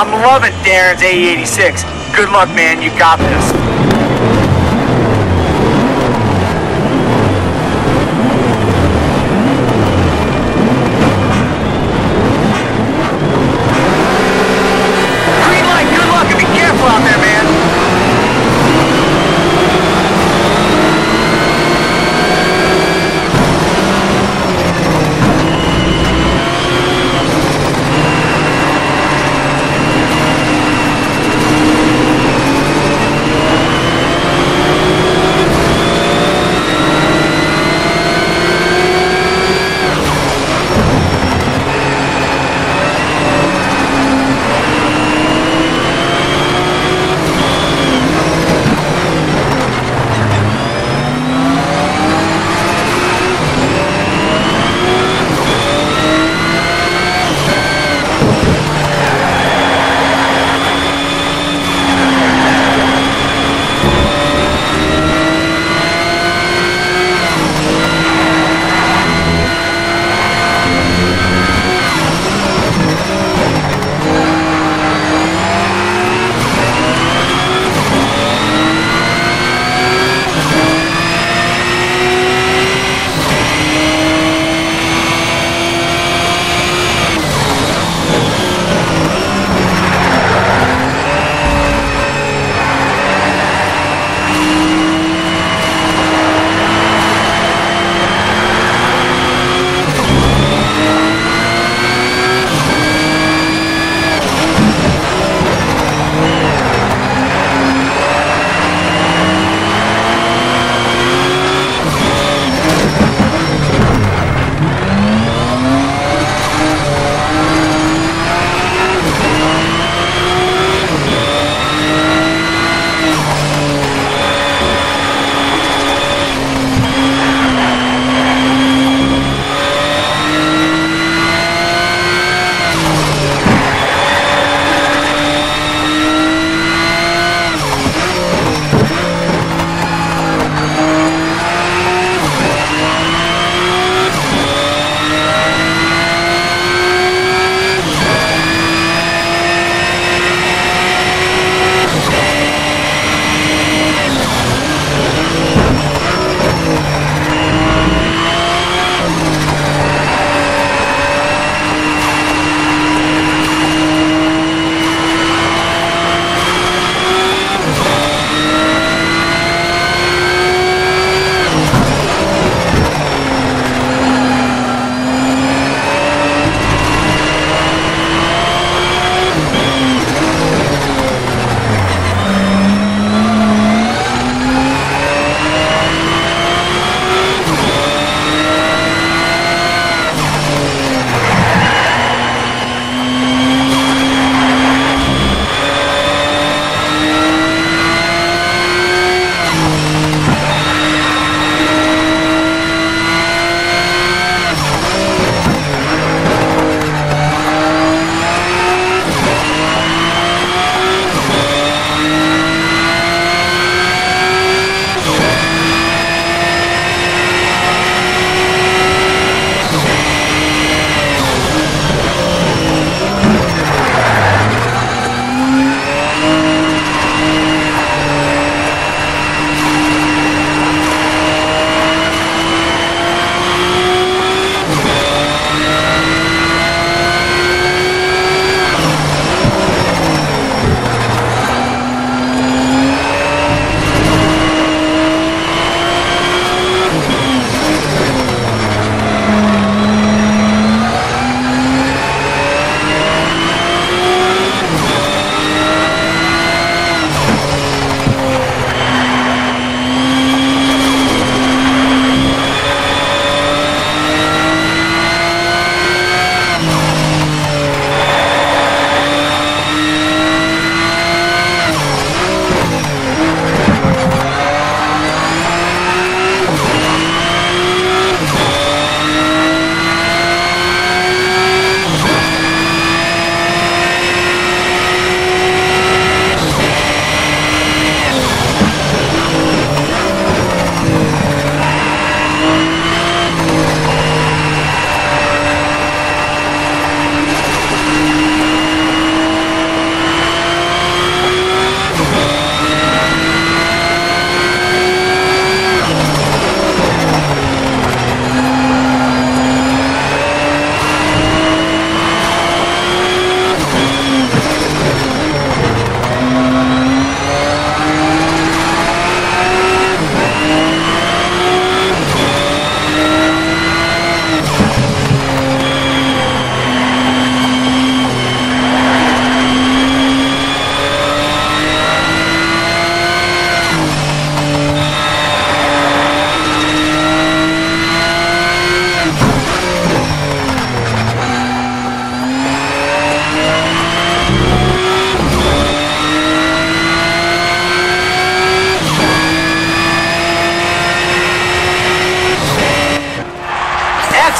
I'm loving Darren's AE86. Good luck, man. You got this.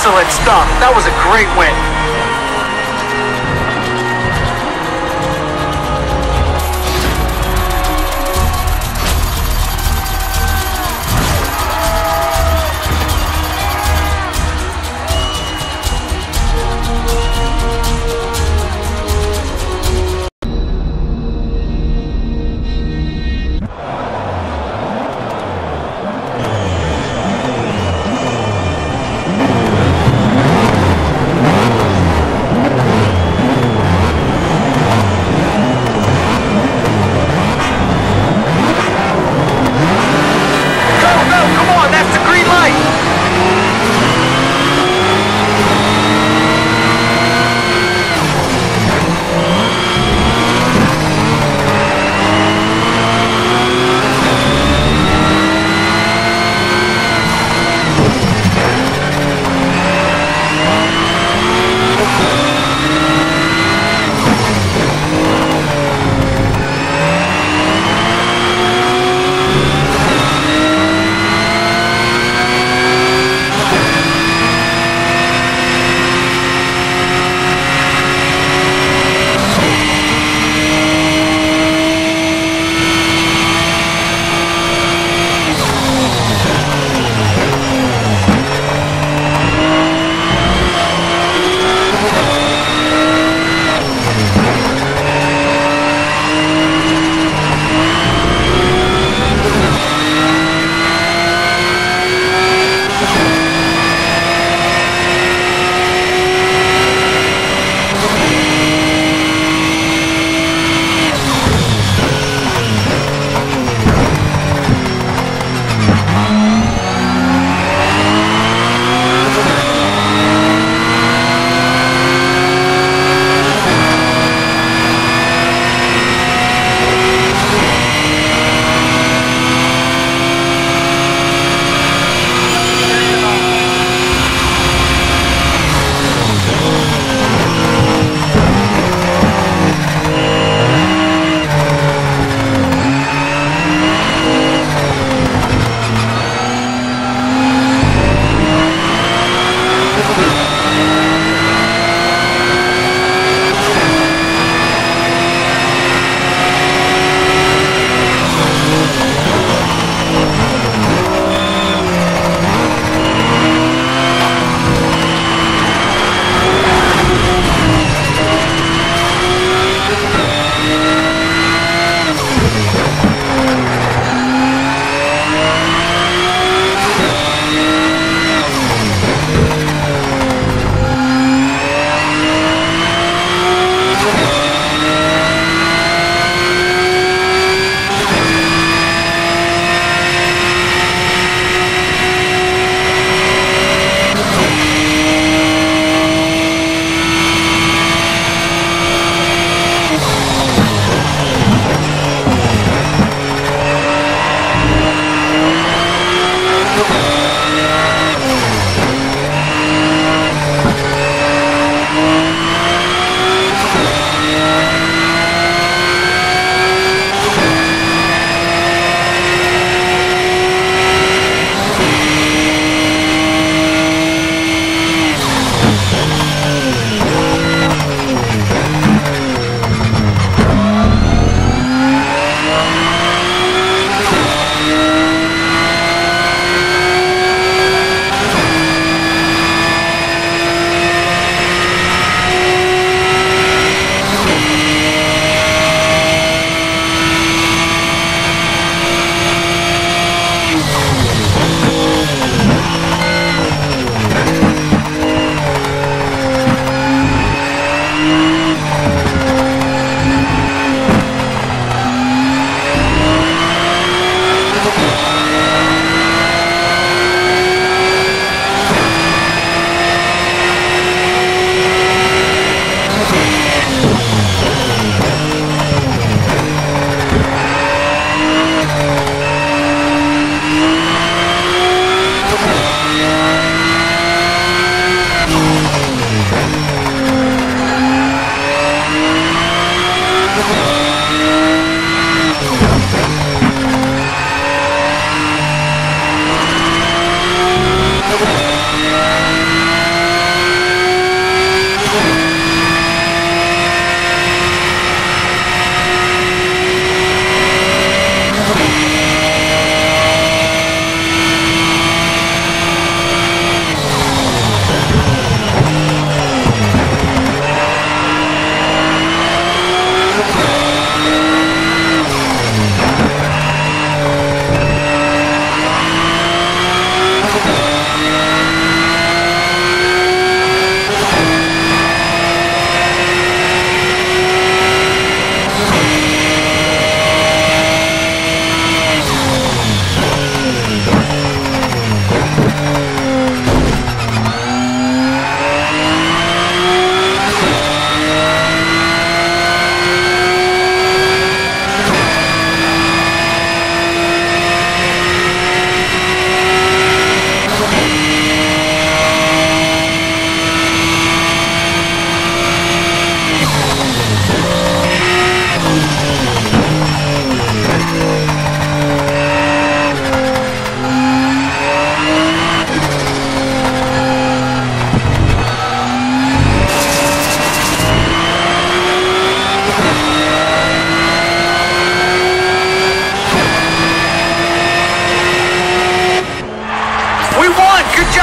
Excellent stuff. That was a great win.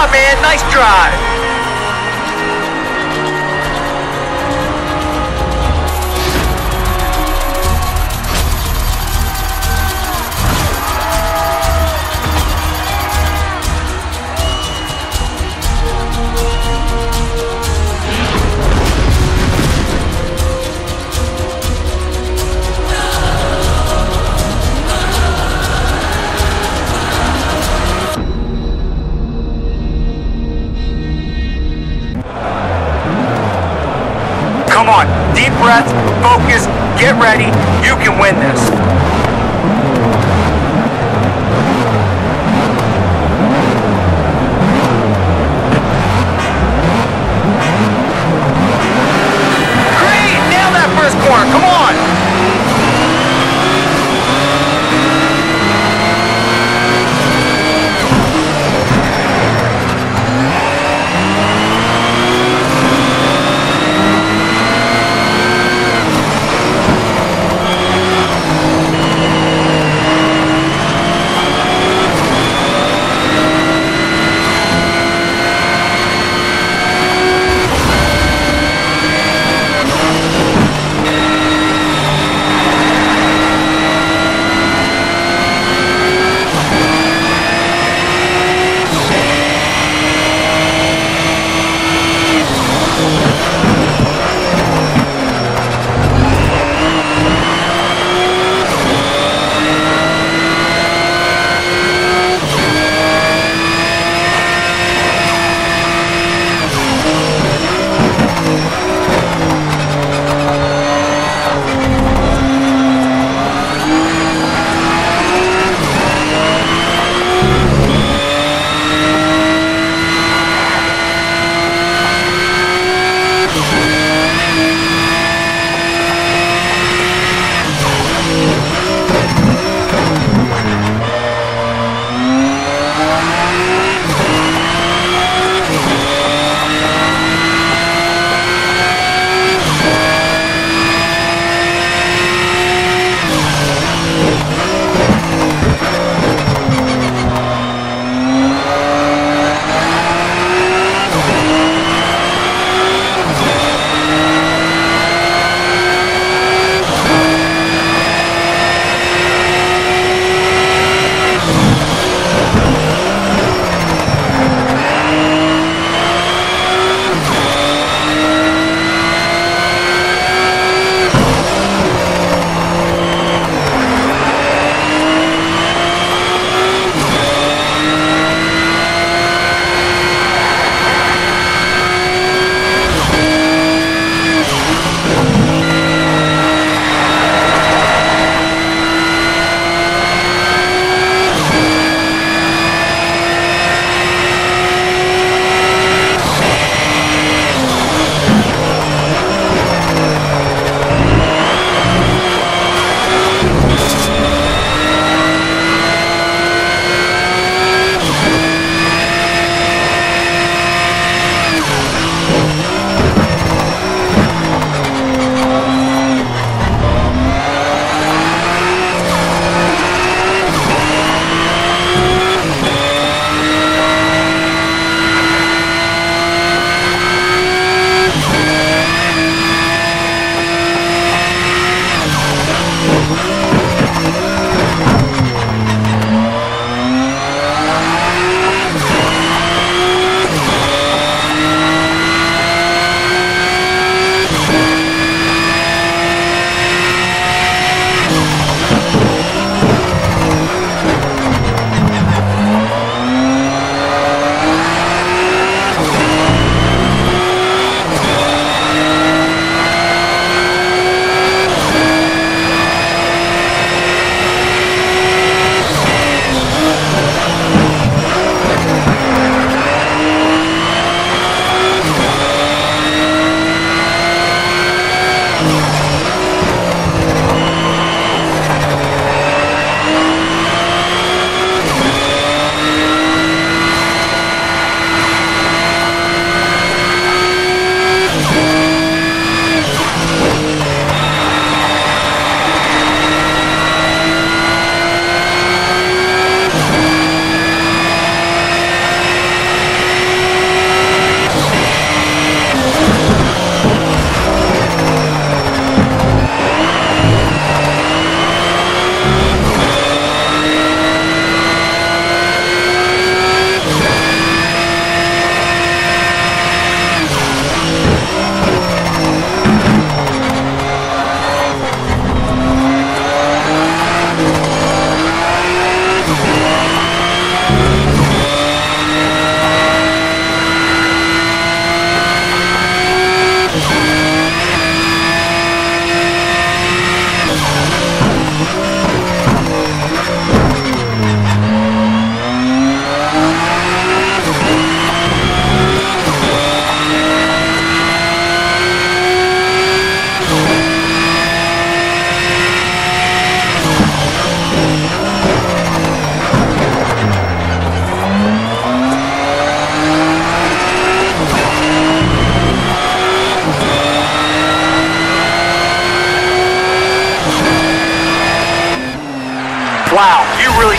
job, man. Nice drive. Deep breath, focus, get ready, you can win this.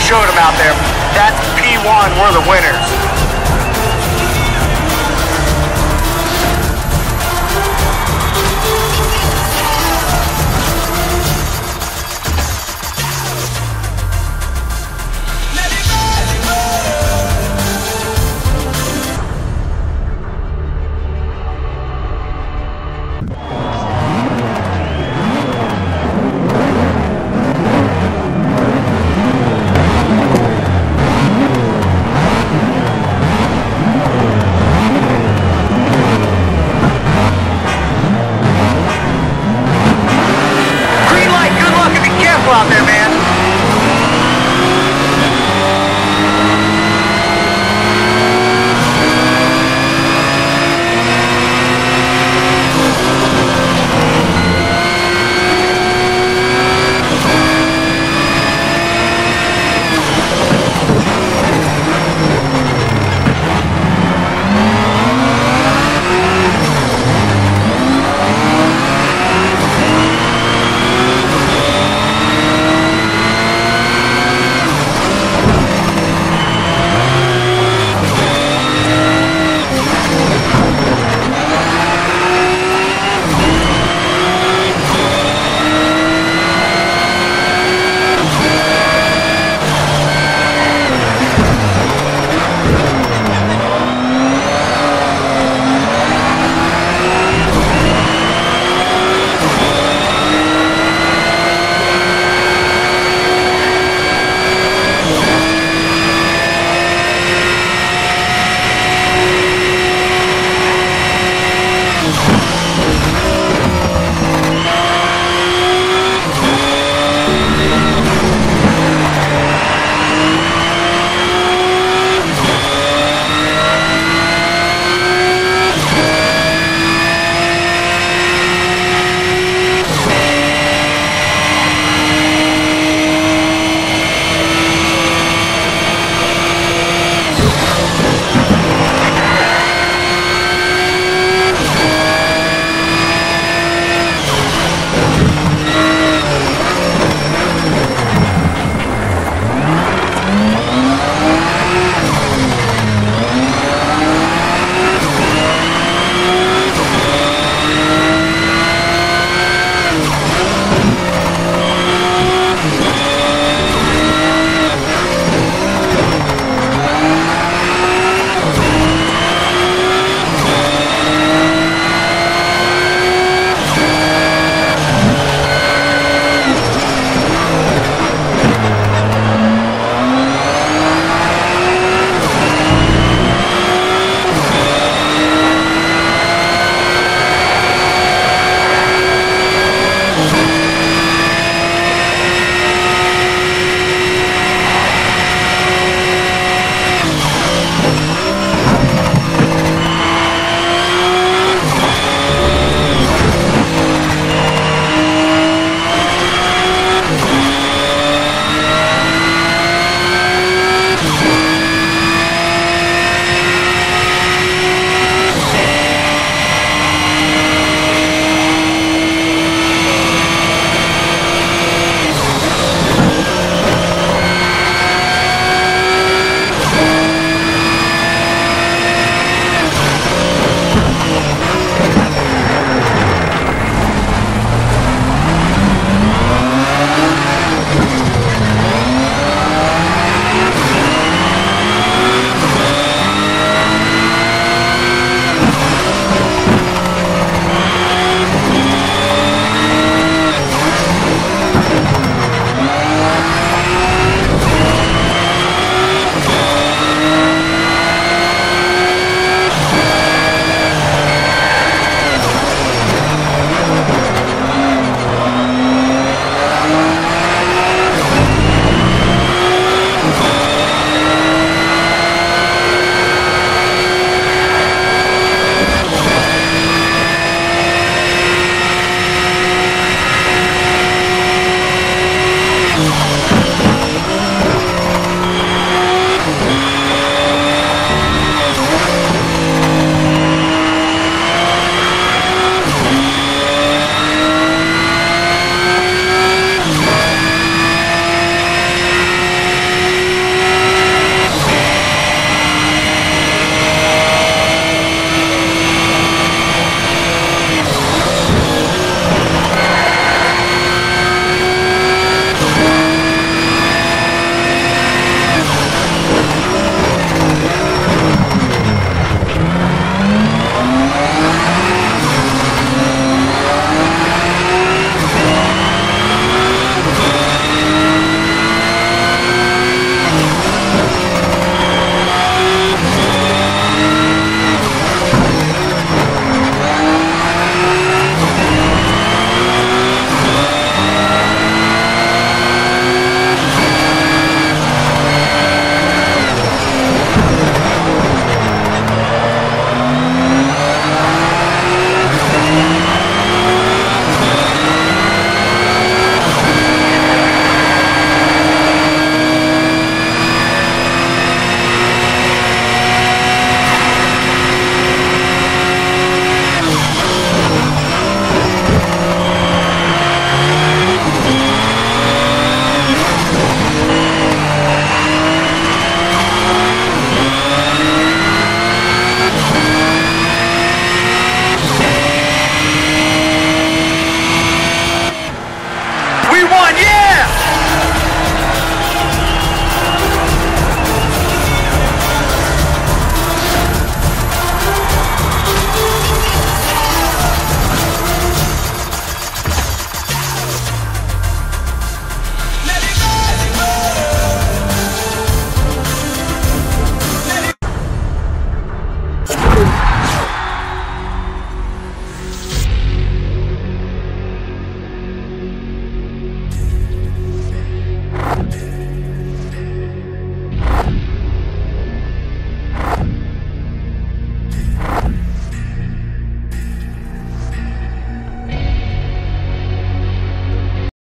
showed them out there. That's P1, we're the winners.